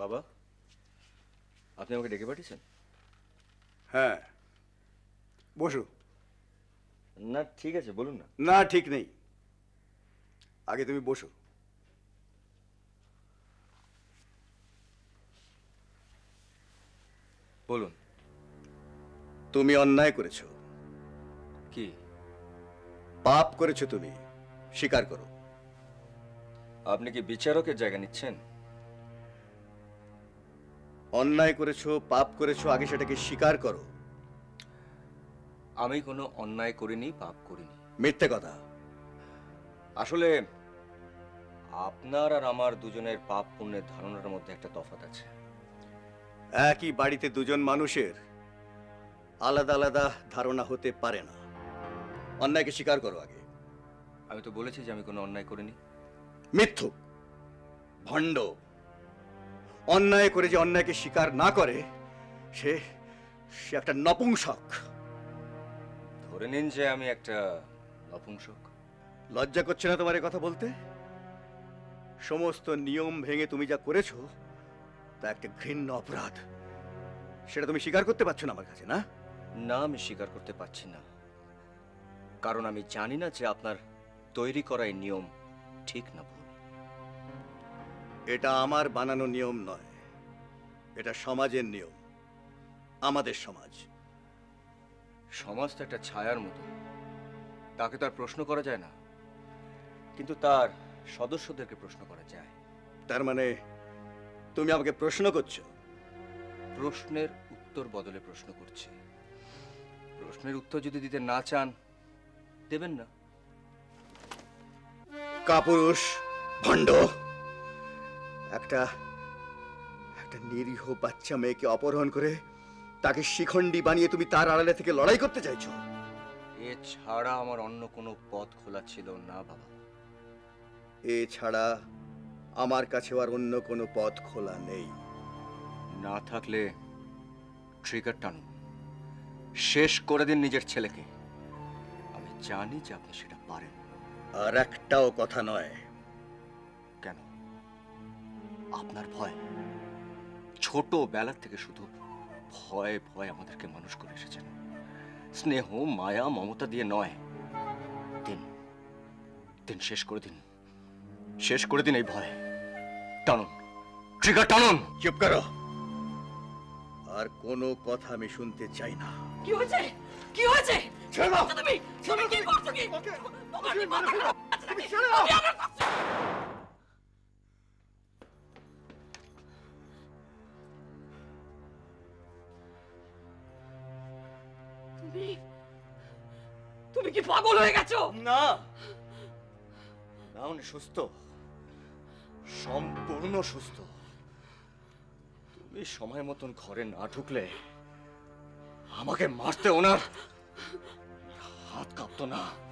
বাবা আপনি আমাকে ডেকে পাঠিয়েছেন? হ্যাঁ বসো। না ঠিক আছে বলুন না। না ঠিক নেই, আগে তুমি বসো। বলুন। তুমি অন্যায় করেছো। কি পাপ করেছো তুমি, স্বীকার করো। আপনি কি বিচারকের জায়গা নিচ্ছেন? অন্যায় করেছো, পাপ করেছো, আগে সেটাকে স্বীকার করো। আমি কোনো অন্যায় করিনি, পাপ করিনি। মিথ্যে কথা। আসলে আপনার আর আমার দুজনের পাপ পুণ্যের ধারণার মধ্যে একটা তফাৎ আছে। একই বাড়িতে দুজন মানুষের আলাদা আলাদা ধারণা হতে পারে না। অন্যায়কে স্বীকার করো আগে। আমি তো বলেছি যে আমি কোনো অন্যায় করিনি। মিথ্যুক, ভণ্ড। অন্যায় করে যে অন্যায়কে স্বীকার না করে সে সে একটা নপুংসক। ধরে নিন যে আমি একটা নপুংসক। লজ্জা করছে না তোমার এ কথা বলতে? সমস্ত নিয়ম ভেঙে তুমি যা করেছো তা একটা ঘৃণ্য অপরাধ। সেটা তুমি স্বীকার করতে পারছো না আমার কাছে? না না, আমি স্বীকার করতে পারছি না, কারণ আমি জানি না যে আপনার তৈরি করা এই নিয়ম ঠিক না ভুল। এটা আমার বানানো নিয়ম নয়, এটা সমাজের নিয়ম, আমাদের সমাজ। সমাজ তো একটা ছায়ার মতো, তাকে তার প্রশ্ন করা যায় না, কিন্তু তার সদস্যদেরকে প্রশ্ন করা যায়। তার মানে তুমি আমাকে প্রশ্ন করছো? প্রশ্নের উত্তর বদলে প্রশ্ন করছি। প্রশ্নের উত্তর যদি দিতে না চান দেবেন না। কাপুরুষ, ভণ্ড। একটা একটা নিরীহ বাচ্চা মেয়েকে অপহরণ করে তাকে শিখণ্ডী বানিয়ে তুমি তার আড়ালে থেকে লড়াই করতে চাইছো। এ ছাড়া আমার অন্য কোনো পথ খোলা ছিল না বাবা। এ ছাড়া আমার কাছে আর অন্য কোনো পথ খোলা নেই। না থাকলে ট্রিগার টানুন, শেষ করে দিন নিজের ছেলেকে। আমি জানি যে আপনি সেটা পারেন। আর একটাও কথা নয়। কেন? আপনার ভয়। ছোট বেলার থেকে শুধু ভয় ভয় আমাদেরকে মানুষ করে এসেছেন, স্নেহ মায়া মমতা দিয়ে নয়। দিন দিন, শেষ করে দিন, শেষ করে দিন এই ভয়। টানুন, ট্রিগার টানুন। চুপ করো, আর কোনো কথা আমি শুনতে চাই না। কি হয়েছে? কি হয়েছে? তুমি কি করছো? কি তুমি? ছেড়ে দাও। তুমি কি পাগল হয়ে গেছো? না না, উনি সুস্থ, সম্পূর্ণ সুস্থ। তুমি সময় মতন ঘরে না ঢুকলে আমাকে মারতে ওনার হাত কাঁপতো না।